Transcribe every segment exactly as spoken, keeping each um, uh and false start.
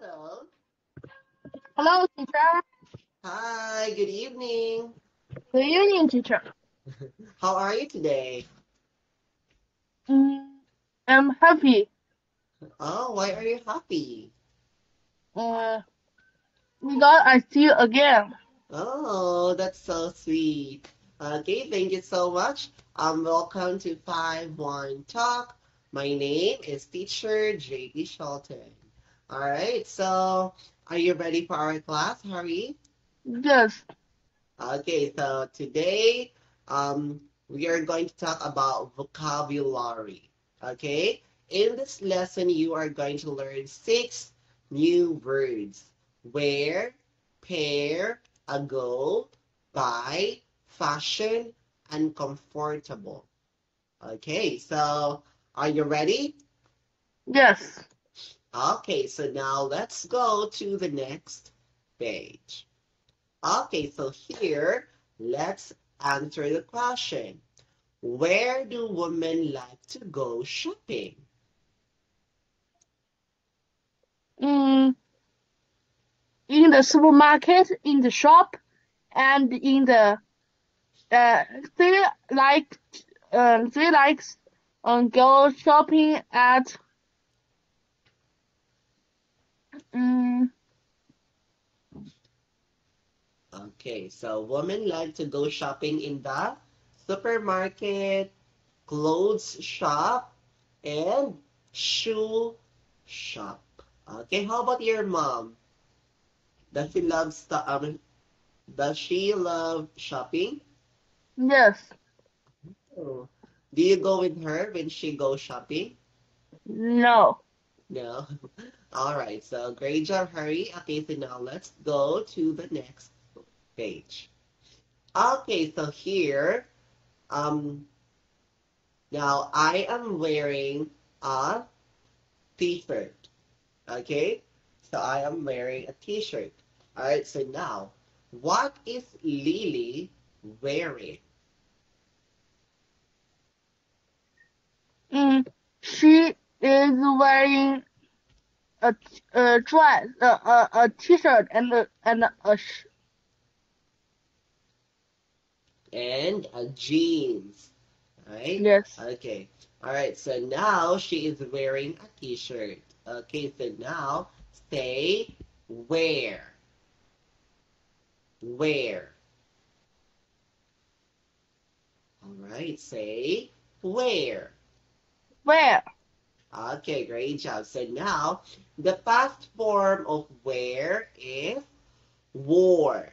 Welcome. Hello, teacher. Hi, good evening. Good evening, teacher. How are you today? Mm, I'm happy. Oh, why are you happy? Uh, because I see you again. Oh, that's so sweet. Okay, thank you so much. Um, welcome to fifty-one Talk. My name is teacher J B. Shelton. All right, so are you ready for our class, Harry? Yes. Okay, so today um, we are going to talk about vocabulary, okay? In this lesson, you are going to learn six new words. Wear, pair, ago, buy, fashion, and comfortable. Okay, so are you ready? Yes. Okay, so now let's go to the next page. Okay, so here, let's answer the question. Where do women like to go shopping? Mm, in the supermarket, in the shop, and in the uh, they like um they like um go shopping at um. Okay, so women like to go shopping in the supermarket, clothes shop, and shoe shop. Okay, how about your mom? Does she love um, Does she love shopping? Yes. Oh. Do you go with her when she goes shopping? No. No. All right. So great job, Harry. Okay. So now let's go to the next page. Okay. So here, um, now I am wearing a t-shirt. Okay, so I am wearing a t-shirt. All right, so now, what is Lily wearing? Mm, she is wearing a, a dress, a, a, a t-shirt, and a, and a sh and a jeans. All right. Yes. Okay. All right. So now she is wearing a t-shirt. Okay, so now say where. Where. All right, say where. Where. Okay, great job. So now the past form of where is wore.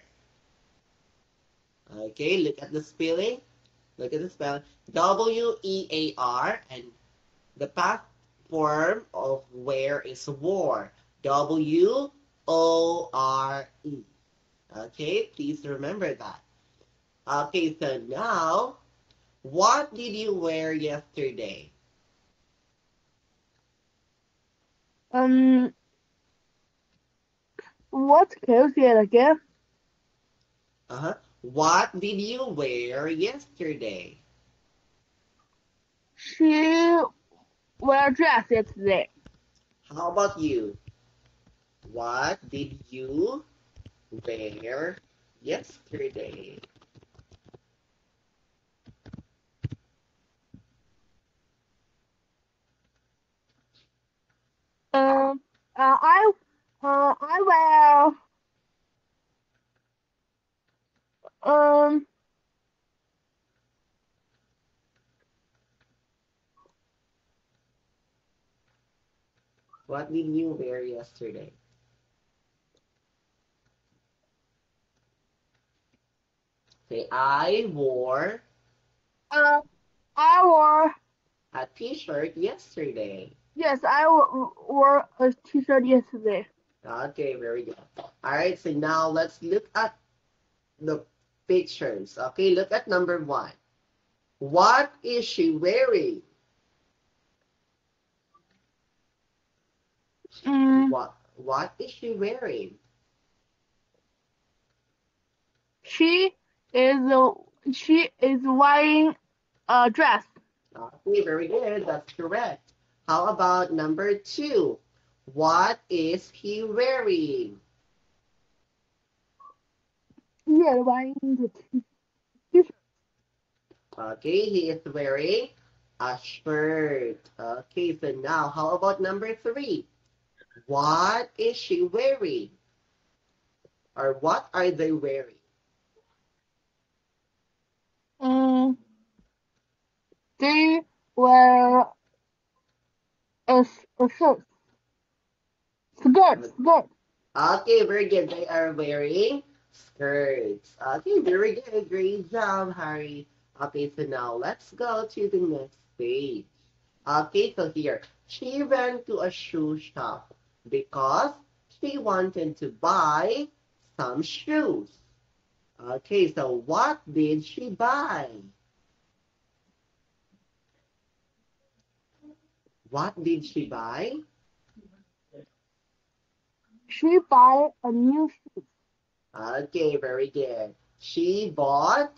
Okay, look at the spelling. Look at the spelling. W E A R, and the past form of where is wore. W O R E. Okay, please remember that. Okay, so now, what did you wear yesterday? Um, what can you say again? Uh-huh. What did you wear yesterday? She... Well, dress it today. How about you? What did you wear yesterday? Um, uh, I, uh, I wear. Um. What did you wear yesterday? Say, I wore. Uh, I wore a t-shirt yesterday. Yes, I wore a t-shirt yesterday. Okay, very good. All right, so now let's look at the pictures. Okay, look at number one. What is she wearing? Mm. What what is she wearing? She is a, she is wearing a dress. Okay, very good. That's correct. How about number two? What is he wearing? Yeah, wearing the t-shirt. Okay, he is wearing a shirt. Okay, so now how about number three? What is she wearing? Or what are they wearing? Um, they wear a, a shirt. Skirt, skirt. Okay, very good. They are wearing skirts. Okay, very good. Great job, Harry. Okay, so now let's go to the next page. Okay, so here, she ran to a shoe shop because she wanted to buy some shoes. Okay, so what did she buy? What did she buy? She bought a new shoe. Okay, very good. She bought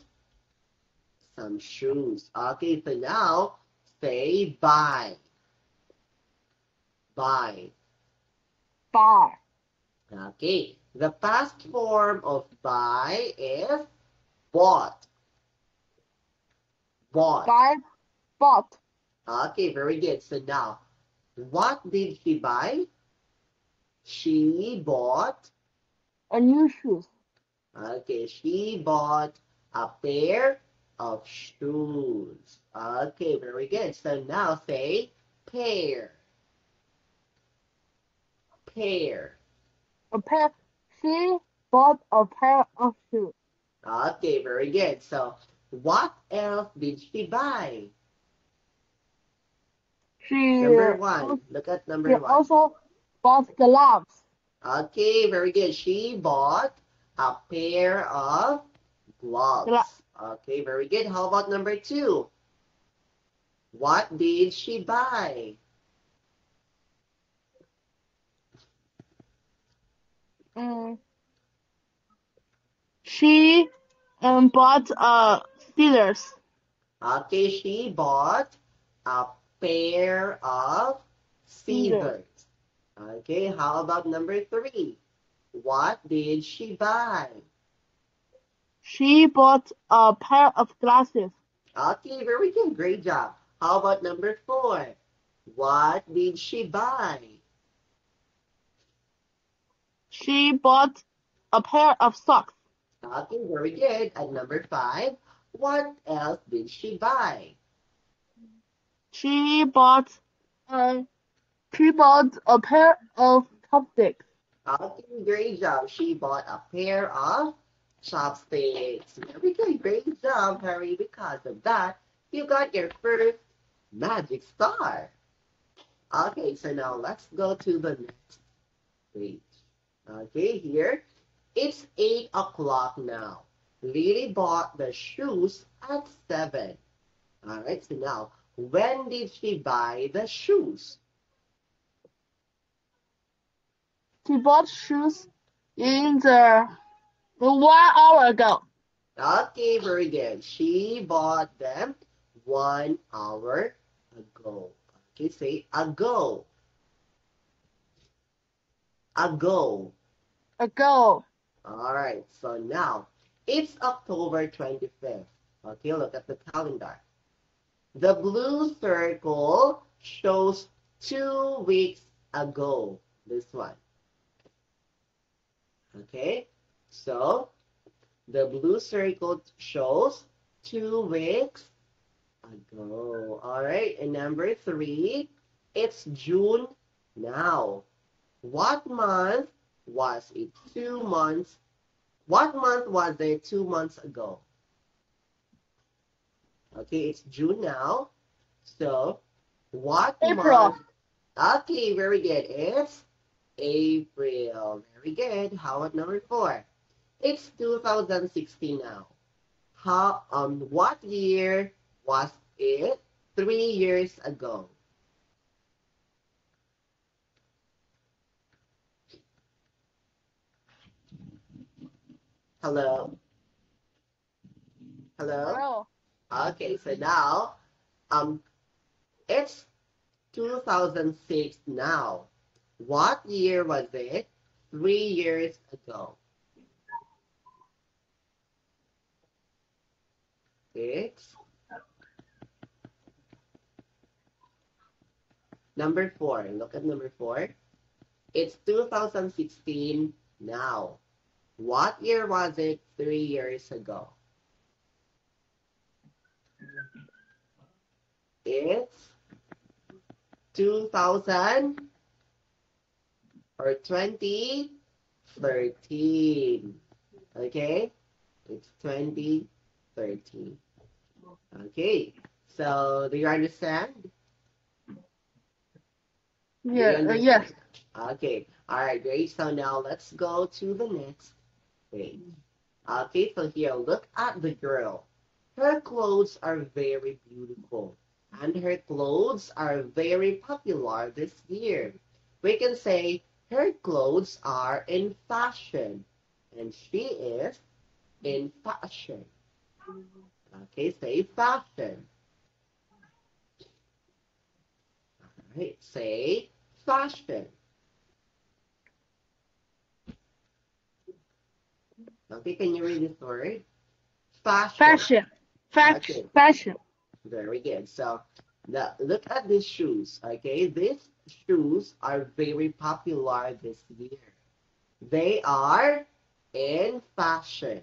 some shoes. Okay, so now say buy. Buy. Buy. Okay, the past form of buy is bought. Bought. Buy, bought. Okay, very good. So now, what did she buy? She bought a new shoes. Okay, she bought a pair of shoes. Okay, very good. So now say pair. Pair. A pair. She bought a pair of shoes. Okay, very good. So what else did she buy? She number one. Also, look at number she one. Also bought gloves. Okay, very good. She bought a pair of gloves. Glo okay, very good. How about number two? What did she buy? Um, she um, bought uh, scissors. Okay, she bought a pair of scissors. scissors. Okay, how about number three? What did she buy? She bought a pair of glasses. Okay, very good. Great job. How about number four? What did she buy? She bought a pair of socks. Okay, very good. And number five, what else did she buy? She bought a... She bought a pair of chopsticks. Okay, great job. She bought a pair of chopsticks. Very good. Great job, Harry. Because of that, you got your first magic star. Okay, so now let's go to the next page. Okay, here. It's eight o'clock now. Lily bought the shoes at seven. All right, so now, when did she buy the shoes? She bought shoes in the one hour ago. Okay, very good. She bought them one hour ago. Okay, say ago. Ago. Ago. All right, so now it's October twenty-fifth. Okay, look at the calendar. The blue circle shows two weeks ago. This one. Okay, so the blue circle shows two weeks ago. All right, and number three, it's June now. What month was it two months? What month was it two months ago? Okay, it's June now. So, what April. month? Okay, very good. It's April. Very good. How about number four? It's two thousand sixteen now. How um what year was it three years ago? Hello? Hello? Hello. Okay, so now um it's two thousand six now. What year was it three years ago? Six. Number four. Look at number four. It's two thousand sixteen now. What year was it three years ago? It's two thousand or twenty thirteen. Okay? It's twenty thirteen. Okay. So, do you understand? Yeah, understand? Uh, yes. Okay. All right, great. So now let's go to the next page. Okay, so here, look at the girl. Her clothes are very beautiful, and her clothes are very popular this year. We can say her clothes are in fashion, and she is in fashion. Okay, say fashion. All right, say fashion. Okay, can you read this word? Fashion. Fashion. Fashion. Fashion. Very good. So, now look at these shoes, okay? These shoes are very popular this year. They are in fashion.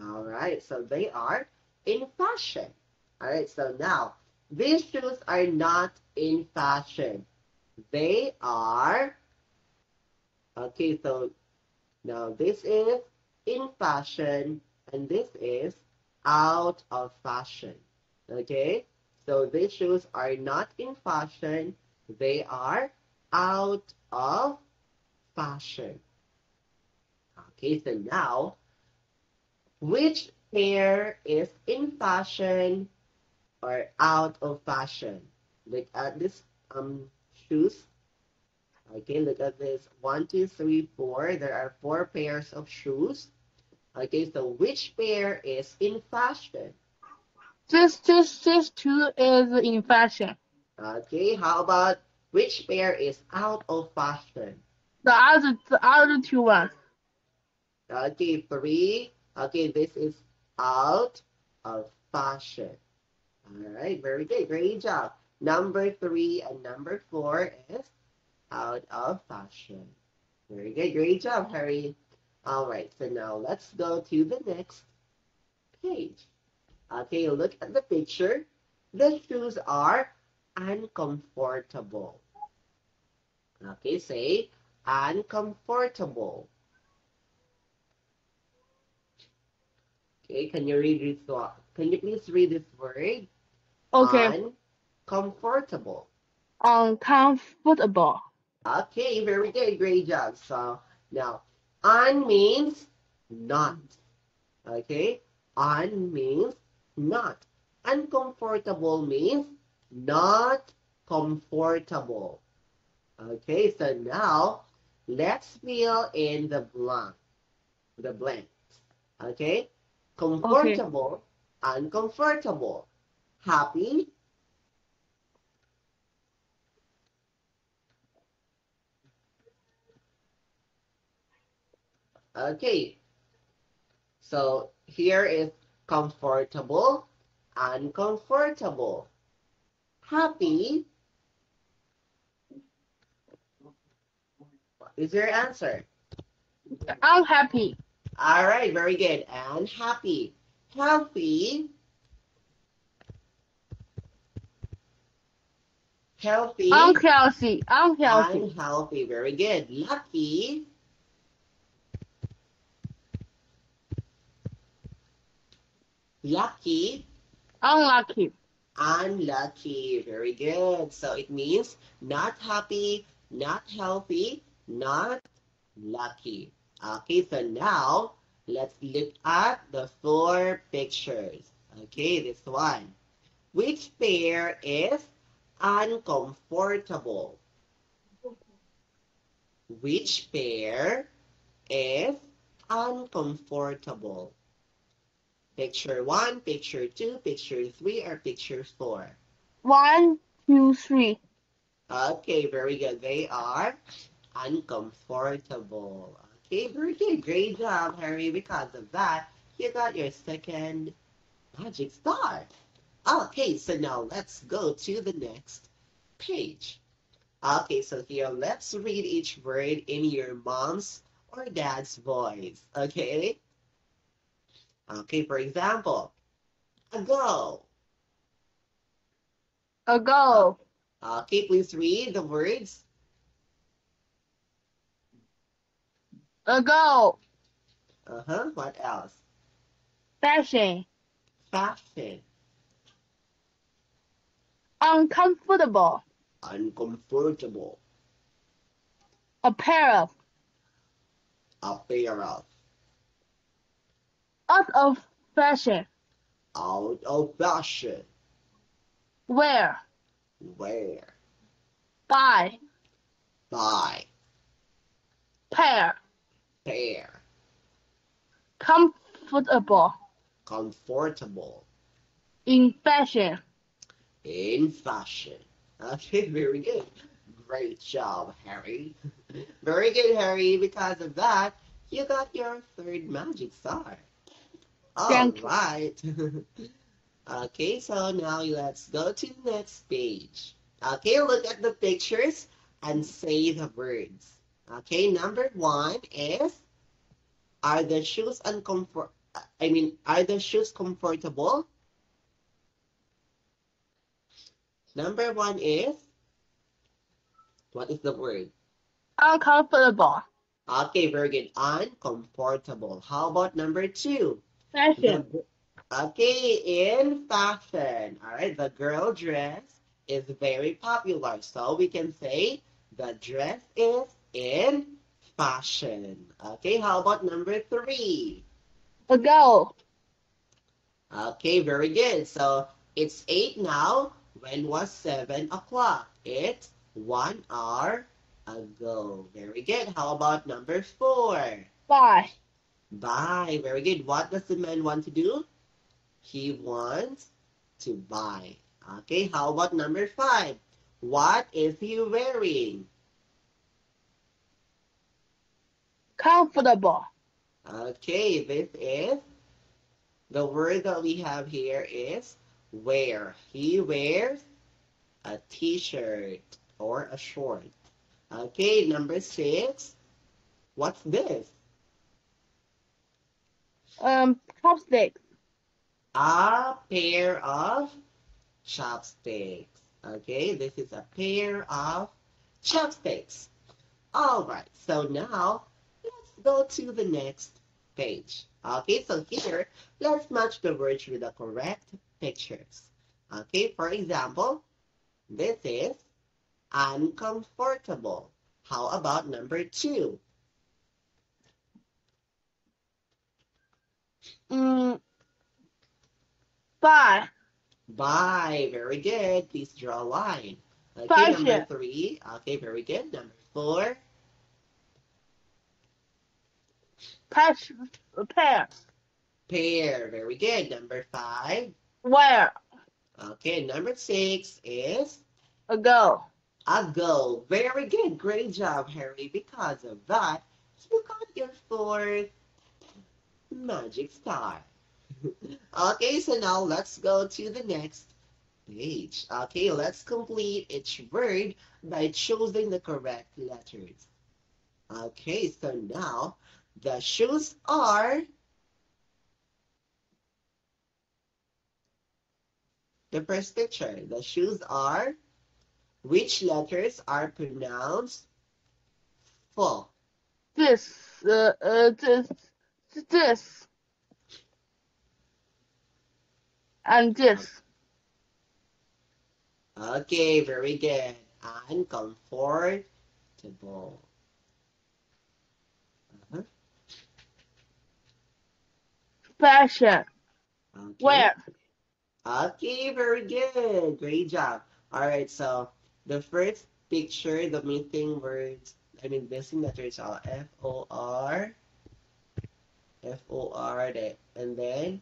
All right, so they are in fashion. All right, so now, these shoes are not in fashion. They are, okay, so now this is in fashion, and this is out of fashion. Okay? So these shoes are not in fashion. They are out of fashion. Okay, so now, which pair is in fashion or out of fashion? Look at this um shoes. Okay, look at this. One, two, three, four. There are four pairs of shoes. Okay, so which pair is in fashion? This, this, this two is in fashion. Okay, how about which pair is out of fashion? The other, the other two ones. Okay, three. Okay, this is out of fashion. All right, very good. Great job. Number three and number four is out of fashion. Very good. Great job, Harry. All right, so now let's go to the next page. Okay, look at the picture. The shoes are uncomfortable. Okay, say uncomfortable. Okay, can you read this word? Can you please read this word? Okay. Uncomfortable. Uncomfortable. Okay, very good. Great job. So now, un means not. Okay? Un means not. Uncomfortable means not comfortable. Okay, so now let's fill in the blank. The blank. Okay? Comfortable, okay. Uncomfortable. Happy. Okay, so here is comfortable, uncomfortable, happy. What is your answer? I'm happy. All right, very good. And happy, healthy, healthy, unhealthy, unhealthy, unhealthy. Very good. Lucky. Lucky. Unlucky. Unlucky. Very good. So it means not happy, not healthy, not lucky. Okay, so now let's look at the four pictures. Okay, this one. Which pair is uncomfortable? Which pair is uncomfortable? Picture one, picture two, picture three, or picture four? One, two, three. Okay, very good. They are uncomfortable. Okay, very good. Great job, Harry. Because of that, you got your second magic star. Okay, so now let's go to the next page. Okay, so here, let's read each word in your mom's or dad's voice. Okay? Okay, for example, ago. Ago. Okay, please read the words. Ago. Uh-huh, what else? Fashion. Fashion. Uncomfortable. Uncomfortable. Apparel. Apparel. Out of fashion. Out of fashion. Where? Where? Buy. Buy. Pair. Pair. Comfortable. Comfortable. In fashion. In fashion. Okay, very good. Great job, Harry. Very good, Harry. Because of that, you got your third magic star. All right. Okay, so now let's go to the next page. Okay, look at the pictures and say the words. Okay, number one is, are the shoes uncomfort? I mean, are the shoes comfortable? Number one is, what is the word? Uncomfortable. Okay, very good. Uncomfortable. How about number two? Fashion. Number, okay, in fashion. All right, the girl dress is very popular. So we can say the dress is in fashion. Okay, how about number three? Ago. Okay, very good. So it's eight now. When was seven o'clock? It's one hour ago. Very good. How about number four? Bye. Bye. Very good. What does the man want to do? He wants to buy. Okay. How about number five? What is he wearing? Comfortable. Okay. This is the word that we have here is wear. He wears a t-shirt or a short. Okay, number six. What's this? Um, chopsticks. A pair of chopsticks. Okay, this is a pair of chopsticks. All right, so now let's go to the next page. Okay, so here, let's match the words with the correct pictures. Okay, for example, this is uncomfortable. How about number two? Mm, bye. Bye. Very good. Please draw a line. Okay, bye, number yeah. three. Okay, very good. Number four. Patch, pair. Pair. Very good. Number five. Where? Okay, number six is? Ago. Ago. Very good. Great job, Harry. Because of that, you got your fourth magic star. Okay, so now let's go to the next page. Okay, let's complete each word by choosing the correct letters. Okay, so now the shoes are... The first picture, the shoes are, which letters are pronounced full? This, uh, uh, this, this, and this. Okay, very good. Uncomfortable. Uh-huh. Fashion. Okay. Where? Okay, very good. Great job. All right, so the first picture, the missing words, I mean, missing letters are F O R, F O R, and then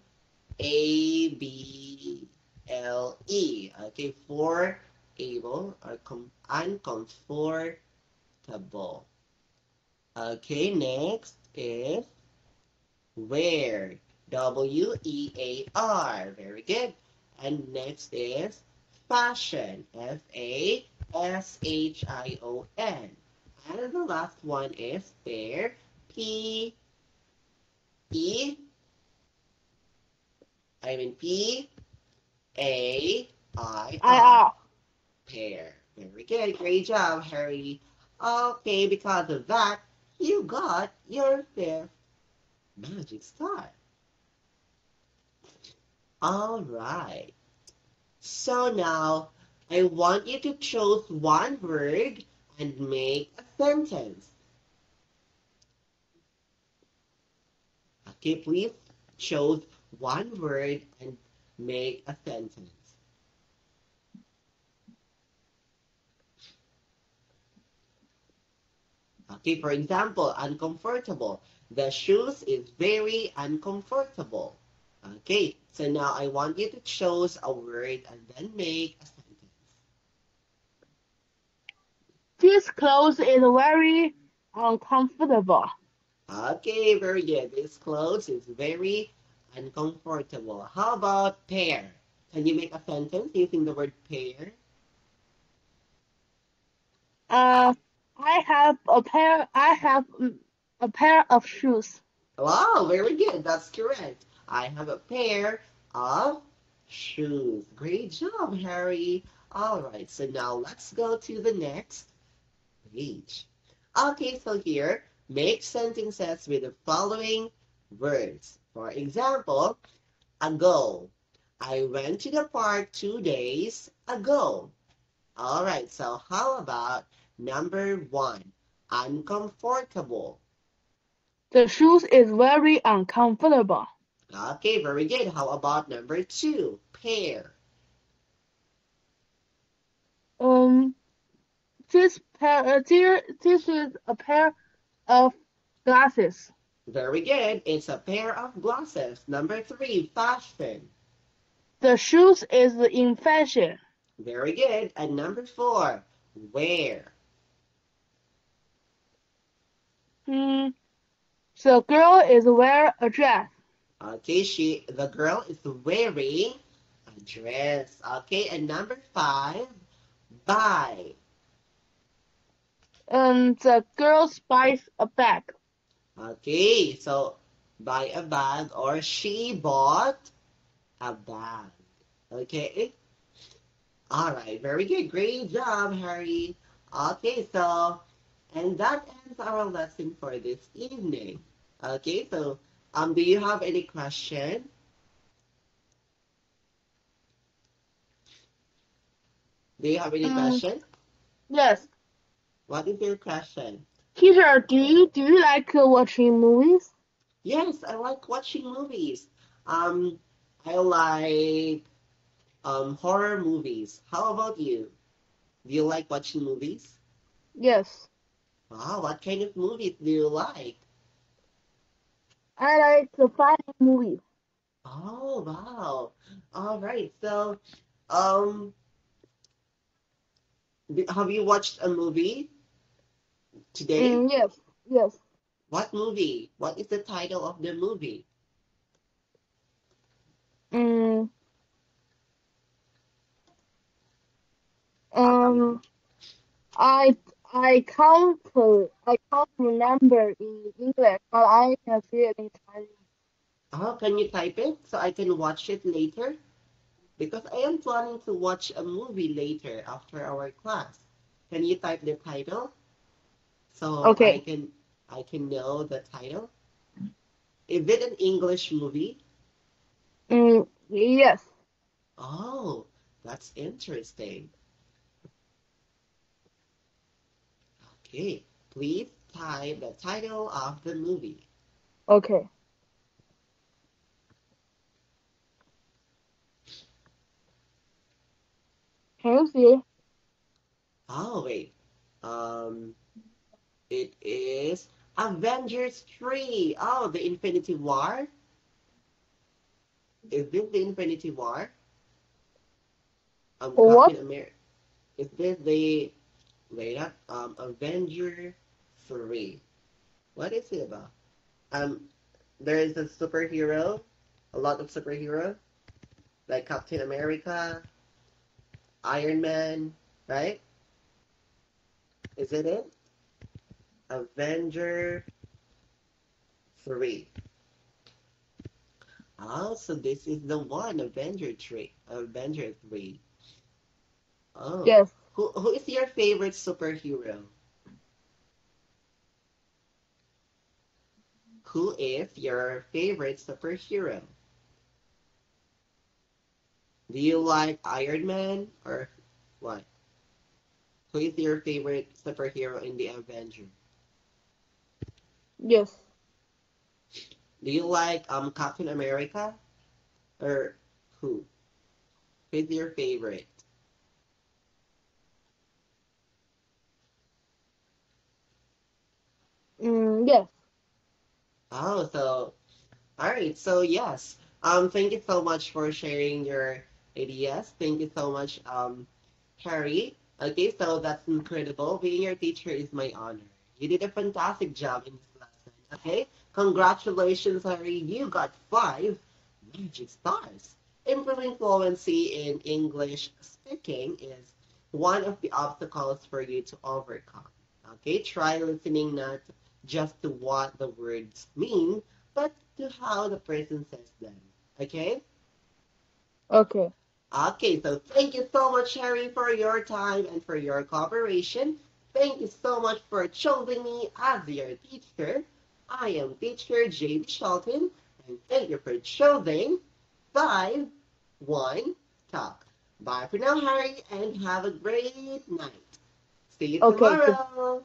A B L E. Okay, four able or com uncomfortable. Okay, next is wear. W E A R. Very good. And next is fashion. F A S H I O N. And the last one is pair. P E I mean P A I R. Pair. Very good. Great job, Harry. Okay, because of that, you got your fifth magic star. All right. So now, I want you to choose one word and make a sentence. Okay, please choose one word and make a sentence. Okay, for example, uncomfortable. The shoes is very uncomfortable. Okay, so now I want you to choose a word and then make a sentence. This clothes is very uncomfortable. Okay, very good. This clothes is very uncomfortable. How about pear? Can you make a sentence using the word pear? Uh, I have a pair. I have a pair of shoes. Wow, very good. That's correct. I have a pair of shoes. Great job, Harry. All right. So now let's go to the next page. Okay. So here, make sentences with the following words. For example, ago. I went to the park two days ago. All right. So how about number one, uncomfortable. The shoes is very uncomfortable. Okay, very good. How about number two, pair? Um, this pair, uh, dear, this is a pair of glasses. Very good. It's a pair of glasses. Number three, fashion. The shoes is in fashion. Very good. And number four, wear. Hmm. So girl is wearing a dress. Okay, she the girl is wearing a dress. Okay, and number five, buy. Um, the girl buys a bag. Okay, so buy a bag or she bought a bag. Okay. All right, very good. Great job, Harry. Okay, so. And that ends our lesson for this evening. Okay, so um, do you have any question? Do you have any um, question? Yes. What is your question? Teacher, do you do you like uh, watching movies? Yes, I like watching movies. Um, I like um horror movies. How about you? Do you like watching movies? Yes. Wow, what kind of movies do you like? I like the fighting movies. Oh, wow. All right. So, um, have you watched a movie today? Mm, yes, yes. What movie? What is the title of the movie? Mm. Um, I... I can't, I can't remember in English, but I can see it in Chinese. Oh, can you type it so I can watch it later? Because I am planning to watch a movie later after our class. Can you type the title? So okay. I can I can know the title. Is it an English movie? Mm, yes. Oh, that's interesting. Okay, please type the title of the movie. Okay. Can you see? Oh, wait. Um, it is Avengers three. Oh, the Infinity War. Is this the Infinity War? Um, what? Captain America. it says they wait up um Avenger three. What is it about? Um there is a superhero, a lot of superheroes, like Captain America, Iron Man, right? Is it it? Avenger three. Oh, so this is the one, Avenger three. Avenger three. Oh. Yes. Who who is your favorite superhero? Who is your favorite superhero? Do you like Iron Man or what? Who is your favorite superhero in the Avengers? Yes. Do you like um Captain America or who? Who is your favorite? Mm, yes. Oh, so all right. So yes. Um, thank you so much for sharing your ideas. Thank you so much, um, Harry. Okay, so that's incredible. Being your teacher is my honor. You did a fantastic job in this lesson. Okay, congratulations, Harry. You got five magic stars. Improving fluency in English speaking is one of the obstacles for you to overcome. Okay, try listening not just to what the words mean, but to how the person says them. Okay? Okay. Okay, so thank you so much, Harry, for your time and for your cooperation. Thank you so much for choosing me as your teacher. I am teacher J B. Shelton, and thank you for choosing fifty-one Talk. Bye for now, Harry, and have a great night. See you okay, tomorrow.